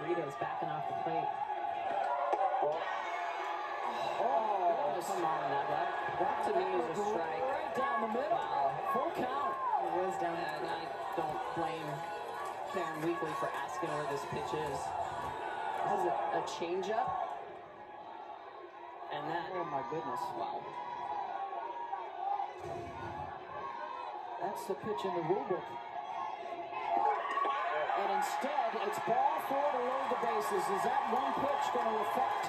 Brito's backing off the plate. Oh, come on, that to me is a strike. Right down the middle. Wow. Full count. It was down the middle. And I don't blame Karen Weekly for asking where this pitch is. This is a changeup. And that. Oh, my goodness. Wow. That's the pitch in the rule book. And instead, it's ball four to load the bases. Is that one pitch going to affect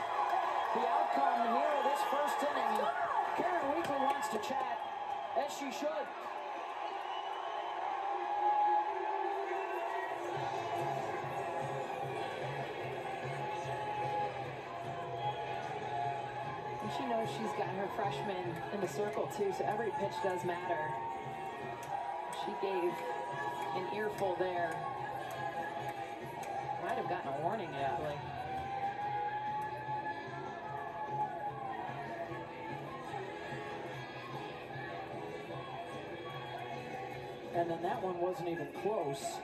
the outcome here of this first inning? Karen Weekly wants to chat, as she should. And she knows she's got her freshman in the circle, too, so every pitch does matter. She gave an earful there. Might have gotten a warning, actually. And then that one wasn't even close.